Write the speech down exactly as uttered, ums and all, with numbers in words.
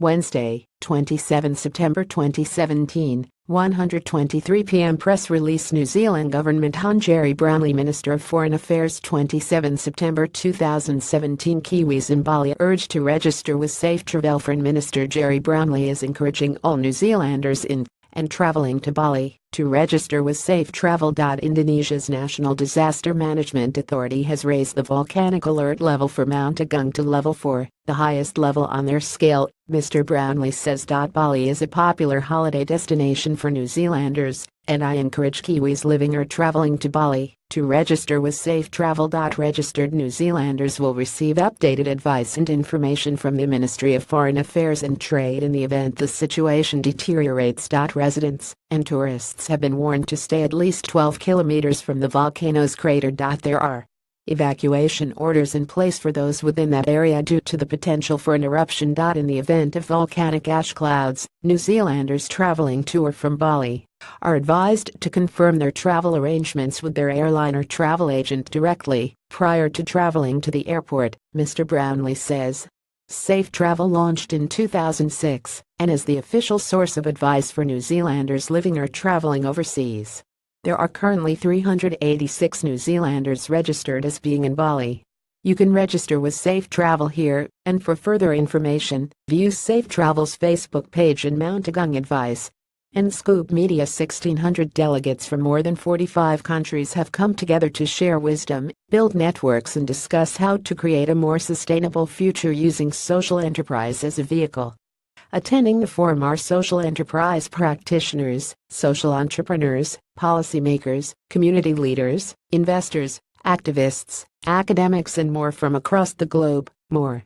Wednesday, the twenty-seventh of September twenty seventeen, one twenty-three p m Press release. New Zealand Government on Jerry Brownlee, Minister of Foreign Affairs. the twenty-seventh of September two thousand seventeen. Kiwis in Bali urged to register with Safe Travel. Foreign Minister Jerry Brownlee is encouraging all New Zealanders in and traveling to Bali to register with Safe Travel. Indonesia's National Disaster Management Authority has raised the volcanic alert level for Mount Agung to level four, the highest level on their scale, Mister Brownlee says. Bali is a popular holiday destination for New Zealanders, and I encourage Kiwis living or traveling to Bali to register with Safe Travel. Registered New Zealanders will receive updated advice and information from the Ministry of Foreign Affairs and Trade in the event the situation deteriorates. Residents and tourists have been warned to stay at least twelve kilometers from the volcano's crater. There are evacuation orders in place for those within that area due to the potential for an eruption. In the event of volcanic ash clouds, New Zealanders traveling to or from Bali are advised to confirm their travel arrangements with their airline or travel agent directly prior to traveling to the airport, Mister Brownlee says. Safe Travel launched in two thousand six and is the official source of advice for New Zealanders living or traveling overseas. There are currently three hundred eighty-six New Zealanders registered as being in Bali. You can register with Safe Travel here, and for further information, view Safe Travel's Facebook page and Mount Agung Advice. And Scoop Media. Sixteen hundred delegates from more than forty-five countries have come together to share wisdom, build networks and discuss how to create a more sustainable future using social enterprise as a vehicle. Attending the forum are social enterprise practitioners, social entrepreneurs, policymakers, community leaders, investors, activists, academics and more from across the globe. More